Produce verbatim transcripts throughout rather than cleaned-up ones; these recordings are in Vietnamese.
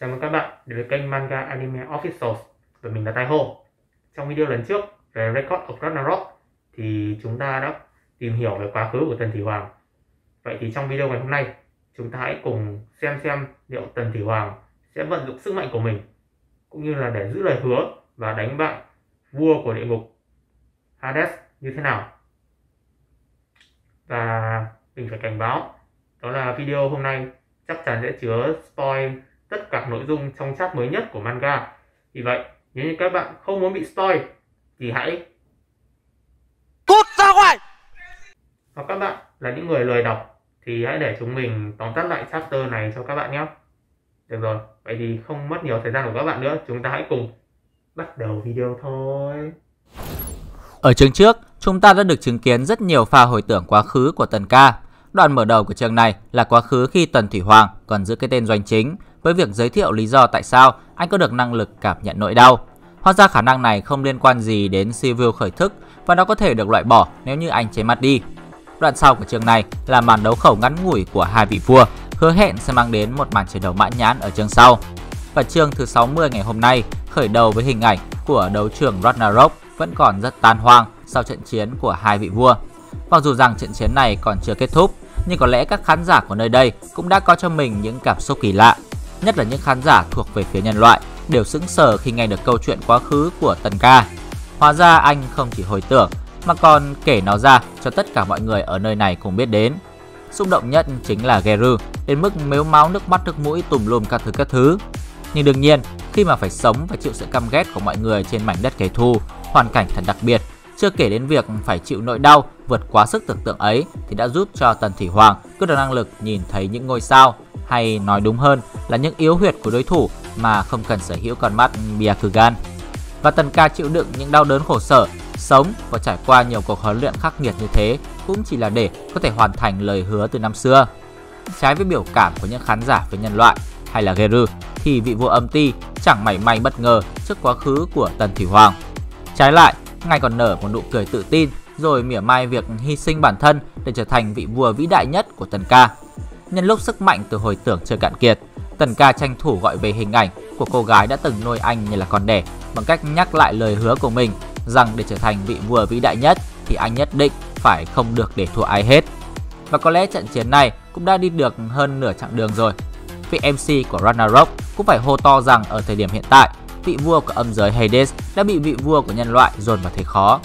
Chào mừng các bạn đến với kênh Manga Anime Officials và mình là Tai Hồ. Trong video lần trước về Record of Ragnarok thì chúng ta đã tìm hiểu về quá khứ của Tần Thủy Hoàng. Vậy thì trong video ngày hôm nay chúng ta hãy cùng xem xem liệu Tần Thủy Hoàng sẽ vận dụng sức mạnh của mình cũng như là để giữ lời hứa và đánh bại vua của địa ngục Hades như thế nào. Và mình phải cảnh báo đó là video hôm nay chắc chắn sẽ chứa spoil tất cả nội dung trong chap mới nhất của manga. Vì vậy, nếu như các bạn không muốn bị spoil thì hãy cút ra ngoài. Hoặc các bạn là những người lười đọc thì hãy để chúng mình tóm tắt lại chapter này cho các bạn nhé. Được rồi, vậy thì không mất nhiều thời gian của các bạn nữa, chúng ta hãy cùng bắt đầu video thôi. Ở chương trước, chúng ta đã được chứng kiến rất nhiều pha hồi tưởng quá khứ của Tần Ca. Đoạn mở đầu của chương này là quá khứ khi Tần Thủy Hoàng còn giữ cái tên doanh chính, với việc giới thiệu lý do tại sao anh có được năng lực cảm nhận nỗi đau. Hóa ra khả năng này không liên quan gì đến Sivu khởi thức và nó có thể được loại bỏ nếu như anh chế mắt đi. Đoạn sau của chương này là màn đấu khẩu ngắn ngủi của hai vị vua, hứa hẹn sẽ mang đến một màn chiến đấu mãn nhãn ở chương sau. Và chương thứ sáu mươi ngày hôm nay khởi đầu với hình ảnh của đấu trường Ragnarok vẫn còn rất tan hoang sau trận chiến của hai vị vua. Mặc dù rằng trận chiến này còn chưa kết thúc, nhưng có lẽ các khán giả của nơi đây cũng đã có cho mình những cảm xúc kỳ lạ. Nhất là những khán giả thuộc về phía nhân loại đều sững sờ khi nghe được câu chuyện quá khứ của Tần Ca. Hóa ra anh không chỉ hồi tưởng mà còn kể nó ra cho tất cả mọi người ở nơi này cùng biết đến. Xúc động nhất chính là Geru, đến mức mếu máu nước mắt nước mũi tùm lum các thứ các thứ. Nhưng đương nhiên, khi mà phải sống và chịu sự căm ghét của mọi người trên mảnh đất kẻ thù, hoàn cảnh thật đặc biệt, chưa kể đến việc phải chịu nỗi đau vượt quá sức tưởng tượng ấy thì đã giúp cho Tần Thủy Hoàng có được năng lực nhìn thấy những ngôi sao, hay nói đúng hơn là những yếu huyệt của đối thủ mà không cần sở hữu con mắt Byakugan. Và Tần Ca chịu đựng những đau đớn khổ sở, sống và trải qua nhiều cuộc huấn luyện khắc nghiệt như thế cũng chỉ là để có thể hoàn thành lời hứa từ năm xưa. Trái với biểu cảm của những khán giả với nhân loại hay là Geru thì vị vua âm ti chẳng mảy may bất ngờ trước quá khứ của Tần Thủy Hoàng. Trái lại, ngài còn nở một nụ cười tự tin rồi mỉa mai việc hy sinh bản thân để trở thành vị vua vĩ đại nhất của Tần Ca. Nhân lúc sức mạnh từ hồi tưởng chưa cạn kiệt, Tần Ca tranh thủ gọi về hình ảnh của cô gái đã từng nuôi anh như là con đẻ bằng cách nhắc lại lời hứa của mình rằng để trở thành vị vua vĩ đại nhất thì anh nhất định phải không được để thua ai hết. Và có lẽ trận chiến này cũng đã đi được hơn nửa chặng đường rồi. Vị em xê của Ragnarok cũng phải hô to rằng ở thời điểm hiện tại, vị vua của âm giới Hades đã bị vị vua của nhân loại dồn vào thế khó.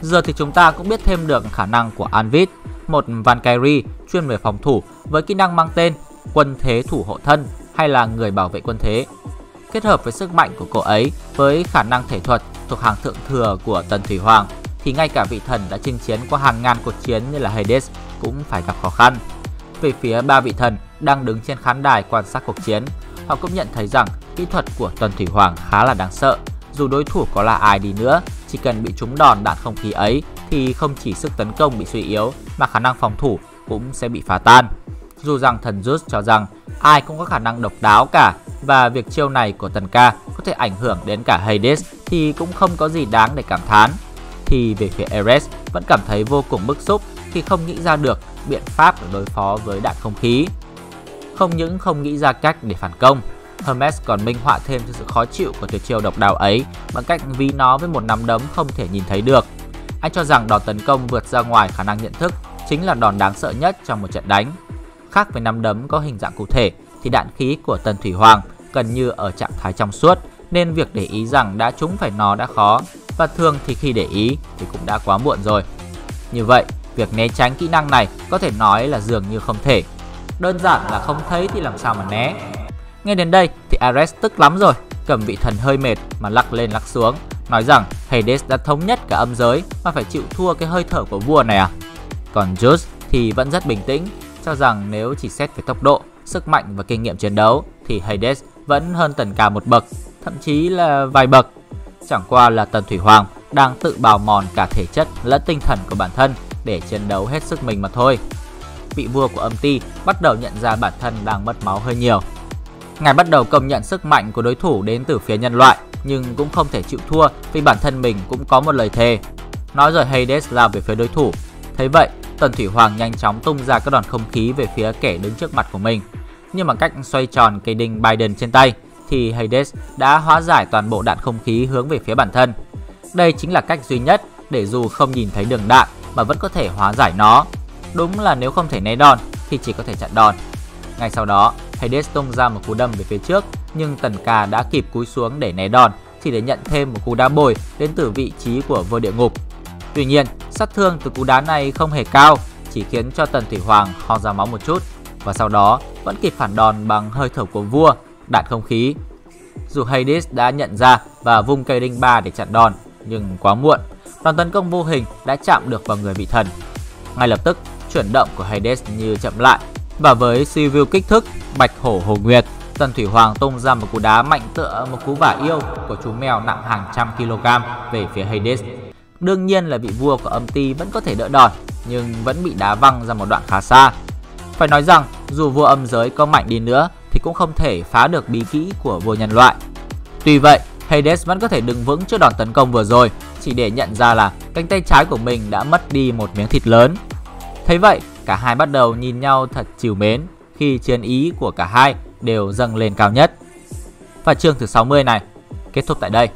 Giờ thì chúng ta cũng biết thêm được khả năng của Anvid, một Valkyrie chuyên về phòng thủ với kỹ năng mang tên quân thế thủ hộ thân hay là người bảo vệ quân thế. Kết hợp với sức mạnh của cô ấy với khả năng thể thuật thuộc hàng thượng thừa của Tần Thủy Hoàng thì ngay cả vị thần đã chinh chiến qua hàng ngàn cuộc chiến như là Hades cũng phải gặp khó khăn. Về phía ba vị thần đang đứng trên khán đài quan sát cuộc chiến, họ cũng nhận thấy rằng kỹ thuật của Tần Thủy Hoàng khá là đáng sợ. Dù đối thủ có là ai đi nữa, chỉ cần bị trúng đòn đạn không khí ấy thì không chỉ sức tấn công bị suy yếu mà khả năng phòng thủ cũng sẽ bị phá tan. Dù rằng thần Zeus cho rằng ai cũng có khả năng độc đáo cả và việc chiêu này của Tần Ca có thể ảnh hưởng đến cả Hades thì cũng không có gì đáng để cảm thán. Thì về phía Ares vẫn cảm thấy vô cùng bức xúc khi không nghĩ ra được biện pháp để đối phó với đạn không khí. Không những không nghĩ ra cách để phản công, Hermes còn minh họa thêm cho sự khó chịu của tuyệt chiêu độc đáo ấy bằng cách ví nó với một nắm đấm không thể nhìn thấy được. Anh cho rằng đòn tấn công vượt ra ngoài khả năng nhận thức chính là đòn đáng sợ nhất trong một trận đánh. Khác với nắm đấm có hình dạng cụ thể thì đạn khí của Tần Thủy Hoàng gần như ở trạng thái trong suốt, nên việc để ý rằng đã trúng phải nó đã khó và thường thì khi để ý thì cũng đã quá muộn rồi. Như vậy, việc né tránh kỹ năng này có thể nói là dường như không thể. Đơn giản là không thấy thì làm sao mà né. Nghe đến đây thì Ares tức lắm rồi, cầm vị thần hơi mệt mà lắc lên lắc xuống, nói rằng Hades đã thống nhất cả âm giới mà phải chịu thua cái hơi thở của vua này à. Còn Zeus thì vẫn rất bình tĩnh, cho rằng nếu chỉ xét về tốc độ, sức mạnh và kinh nghiệm chiến đấu thì Hades vẫn hơn Tần Ca một bậc, thậm chí là vài bậc. Chẳng qua là Tần Thủy Hoàng đang tự bào mòn cả thể chất lẫn tinh thần của bản thân để chiến đấu hết sức mình mà thôi. Vị vua của âm ty bắt đầu nhận ra bản thân đang mất máu hơi nhiều. Ngài bắt đầu công nhận sức mạnh của đối thủ đến từ phía nhân loại, nhưng cũng không thể chịu thua vì bản thân mình cũng có một lời thề. Nói rồi Hades lao về phía đối thủ. Thấy vậy, Tần Thủy Hoàng nhanh chóng tung ra các đòn không khí về phía kẻ đứng trước mặt của mình. Nhưng bằng cách xoay tròn cây đinh Biden trên tay, thì Hades đã hóa giải toàn bộ đạn không khí hướng về phía bản thân. Đây chính là cách duy nhất để dù không nhìn thấy đường đạn mà vẫn có thể hóa giải nó. Đúng là nếu không thể né đòn thì chỉ có thể chặn đòn. Ngay sau đó, Hades tung ra một cú đâm về phía trước, nhưng Tần Ca đã kịp cúi xuống để né đòn, chỉ để nhận thêm một cú đá bồi đến từ vị trí của vua địa ngục. Tuy nhiên, sát thương từ cú đá này không hề cao, chỉ khiến cho Tần Thủy Hoàng ho ra máu một chút, và sau đó vẫn kịp phản đòn bằng hơi thở của vua, đạn không khí. Dù Hades đã nhận ra và vung cây đinh ba để chặn đòn, nhưng quá muộn, đòn tấn công vô hình đã chạm được vào người vị thần. Ngay lập tức, chuyển động của Hades như chậm lại, và với Sivu kích thức Bạch Hổ Hồ Nguyệt, Tần Thủy Hoàng tung ra một cú đá mạnh tựa một cú vả yêu của chú mèo nặng hàng trăm kg về phía Hades. Đương nhiên là vị vua của âm ty vẫn có thể đỡ đòn, nhưng vẫn bị đá văng ra một đoạn khá xa. Phải nói rằng, dù vua âm giới có mạnh đi nữa thì cũng không thể phá được bí kỹ của vua nhân loại. Tuy vậy, Hades vẫn có thể đứng vững trước đòn tấn công vừa rồi, chỉ để nhận ra là cánh tay trái của mình đã mất đi một miếng thịt lớn. Thấy vậy, cả hai bắt đầu nhìn nhau thật trìu mến khi chiến ý của cả hai đều dâng lên cao nhất. Và chương thứ sáu mươi này kết thúc tại đây.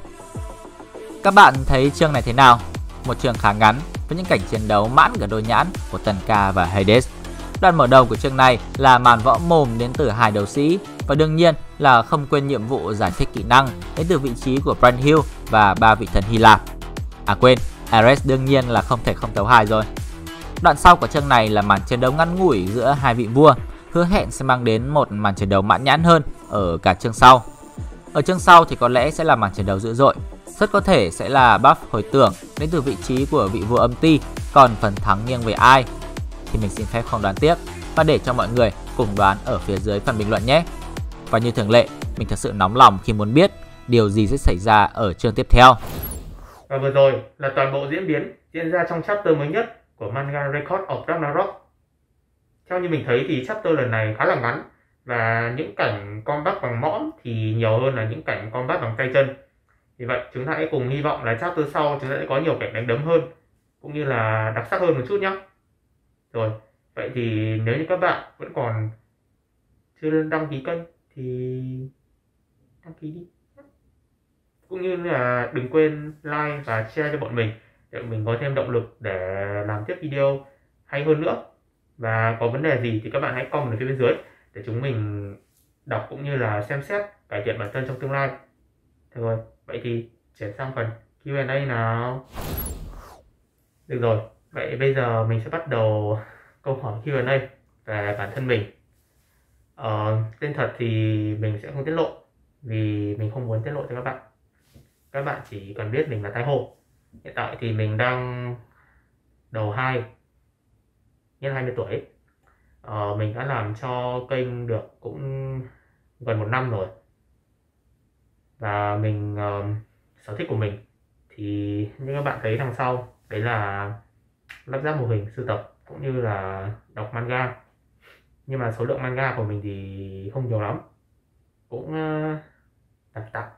Các bạn thấy chương này thế nào? Một chương khá ngắn với những cảnh chiến đấu mãn cả đôi nhãn của Tần Ca và Hades. Đoạn mở đầu của chương này là màn võ mồm đến từ hai đấu sĩ, và đương nhiên là không quên nhiệm vụ giải thích kỹ năng đến từ vị trí của Brand Hill và ba vị thần Hy Lạp. À quên, Ares đương nhiên là không thể không tấu hài rồi. Đoạn sau của chương này là màn chiến đấu ngắn ngủi giữa hai vị vua, hứa hẹn sẽ mang đến một màn chiến đấu mãn nhãn hơn ở cả chương sau. Ở chương sau thì có lẽ sẽ là màn chiến đấu dữ dội, rất có thể sẽ là buff hồi tưởng đến từ vị trí của vị vua âm ty, còn phần thắng nghiêng về ai thì mình xin phép không đoán tiếp và để cho mọi người cùng đoán ở phía dưới phần bình luận nhé. Và như thường lệ, mình thật sự nóng lòng khi muốn biết điều gì sẽ xảy ra ở chương tiếp theo. Và vừa rồi là toàn bộ diễn biến diễn ra trong chapter mới nhất của manga Record of Ragnarok. Theo như mình thấy thì chapter lần này khá là ngắn, và những cảnh combat bằng mõm thì nhiều hơn là những cảnh combat bằng tay chân. Vì vậy chúng ta hãy cùng hy vọng là chapter sau chúng ta sẽ có nhiều cảnh đánh đấm hơn, cũng như là đặc sắc hơn một chút nhé. Rồi, vậy thì nếu như các bạn vẫn còn chưa đăng ký kênh thì đăng ký đi. Cũng như là đừng quên like và share cho bọn mình, để mình có thêm động lực để làm tiếp video hay hơn nữa. Và có vấn đề gì thì các bạn hãy comment ở phía bên dưới để chúng mình đọc cũng như là xem xét cải thiện bản thân trong tương lai. Được rồi, vậy thì chuyển sang phần Q and A nào. Được rồi, vậy bây giờ mình sẽ bắt đầu câu hỏi Q and A về bản thân mình. Ờ, tên thật thì mình sẽ không tiết lộ vì mình không muốn tiết lộ cho các bạn. Các bạn chỉ cần biết mình là Tai Hồ. Hiện tại thì mình đang đầu hai, nhân hai mươi tuổi. Ờ, mình đã làm cho kênh được cũng gần một năm rồi. Và mình uh, sở thích của mình thì như các bạn thấy đằng sau, đấy là lắp ráp mô hình, sưu tập cũng như là đọc manga. Nhưng mà số lượng manga của mình thì không nhiều lắm, cũng tạm uh, tạm.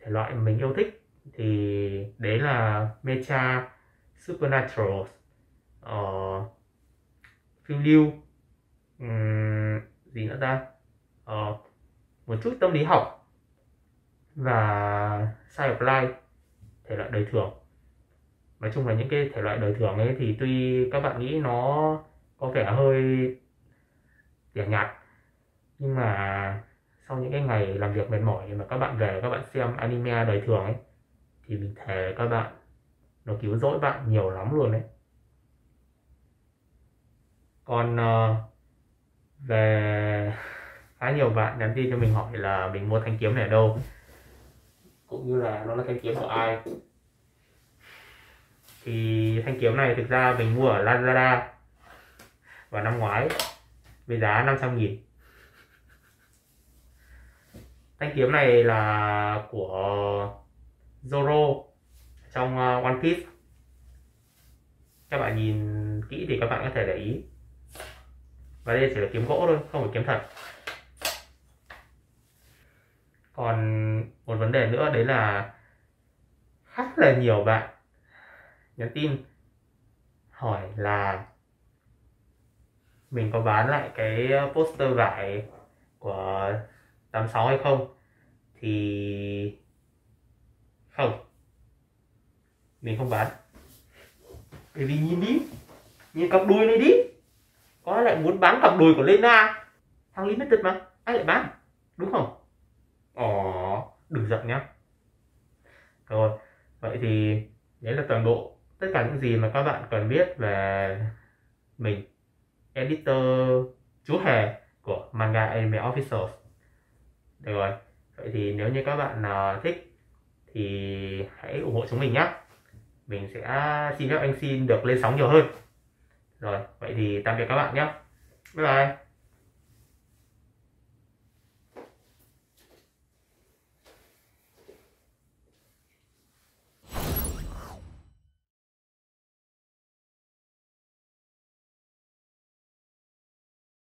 Thể loại mình yêu thích thì đấy là Mecha, Supernatural, uh, phiêu lưu, um, gì nữa ta, uh, một chút tâm lý học và side of life, thể loại đời thường. Nói chung là những cái thể loại đời thường ấy thì tuy các bạn nghĩ nó có vẻ hơi tẻ nhạt, nhưng mà sau những cái ngày làm việc mệt mỏi mà các bạn về các bạn xem anime đời thường ấy, thì mình thề các bạn, nó cứu rỗi bạn nhiều lắm luôn đấy. Còn uh, về khá nhiều bạn nhắn tin cho mình hỏi là mình mua thanh kiếm này ở đâu, cũng như là nó là thanh kiếm của ai. Thì thanh kiếm này thực ra mình mua ở Lazada vào năm ngoái với giá năm trăm nghìn. Thanh kiếm này là của Zoro trong One Piece. Các bạn nhìn kỹ thì các bạn có thể để ý. Và đây chỉ là kiếm gỗ thôi, không phải kiếm thật. Còn một vấn đề nữa đấy là khá là nhiều bạn nhắn tin hỏi là mình có bán lại cái poster vải của tám sáu hay không thì không, mình không bán. Bởi vì nhìn đi, nhìn cặp đuôi này đi, có lại muốn bán cặp đuôi của Lena, thằng Limited mà, ai lại bán, đúng không? Ồ, đừng giận nhá. Rồi, vậy thì đấy là toàn bộ tất cả những gì mà các bạn cần biết về mình, editor chú hề của Manga Anime Official. Được rồi, vậy thì nếu như các bạn nào thích thì hãy ủng hộ chúng mình nhé. Mình sẽ xin phép anh xin được lên sóng nhiều hơn. Rồi, vậy thì tạm biệt các bạn nhé. Bye bye.